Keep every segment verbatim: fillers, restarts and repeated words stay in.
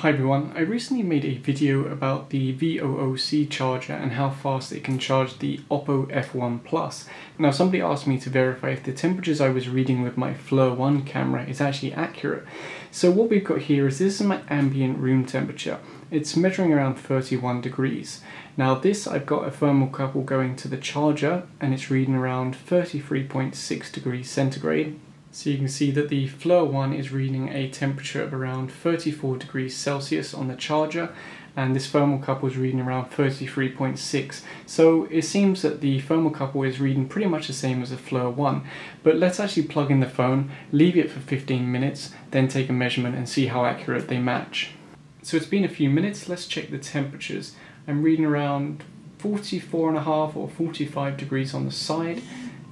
Hi everyone, I recently made a video about the V O O C charger and how fast it can charge the Oppo F one Plus. Now somebody asked me to verify if the temperatures I was reading with my Flir One camera is actually accurate. So what we've got here is this is my ambient room temperature. It's measuring around thirty-one degrees. Now this, I've got a thermocouple going to the charger and it's reading around thirty-three point six degrees centigrade. So you can see that the Flir One is reading a temperature of around thirty-four degrees Celsius on the charger, and this thermocouple is reading around thirty-three point six. So it seems that the thermocouple is reading pretty much the same as the Flir One. But let's actually plug in the phone, leave it for fifteen minutes, then take a measurement and see how accurate they match. So it's been a few minutes, let's check the temperatures. I'm reading around forty-four and a half or forty-five degrees on the side,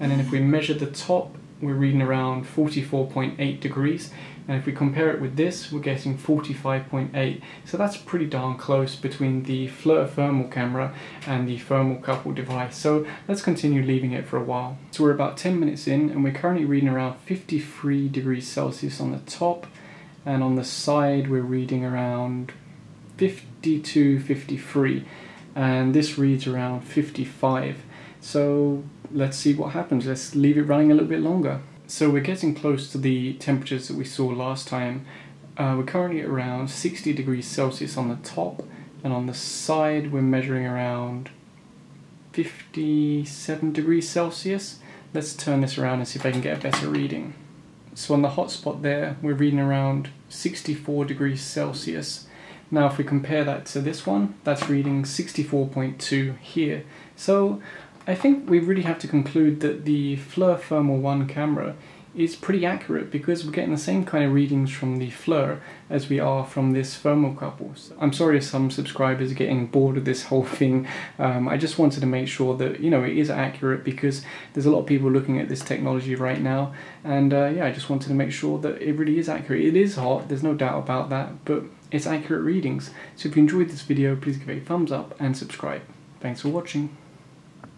and then if we measure the top, we're reading around forty-four point eight degrees, and if we compare it with this, we're getting forty-five point eight. So that's pretty darn close between the Flir thermal camera and the thermocouple device. So let's continue leaving it for a while. So we're about ten minutes in, and we're currently reading around fifty-three degrees Celsius on the top, and on the side we're reading around fifty-two, fifty-three, and this reads around fifty-five. So let's see what happens. Let's leave it running a little bit longer. So we're getting close to the temperatures that we saw last time. Uh, we're currently at around sixty degrees Celsius on the top, and on the side we're measuring around fifty-seven degrees Celsius. Let's turn this around and see if I can get a better reading. So on the hotspot there, we're reading around sixty-four degrees Celsius. Now if we compare that to this one, that's reading sixty-four point two here. So I think we really have to conclude that the Flir Thermal One camera is pretty accurate, because we're getting the same kind of readings from the Flir as we are from this thermocouple. So I'm sorry if some subscribers are getting bored of this whole thing. Um, I just wanted to make sure that, you know, it is accurate, because there's a lot of people looking at this technology right now, and uh, yeah, I just wanted to make sure that it really is accurate. It is hot, there's no doubt about that, but it's accurate readings. So if you enjoyed this video, please give it a thumbs up and subscribe. Thanks for watching.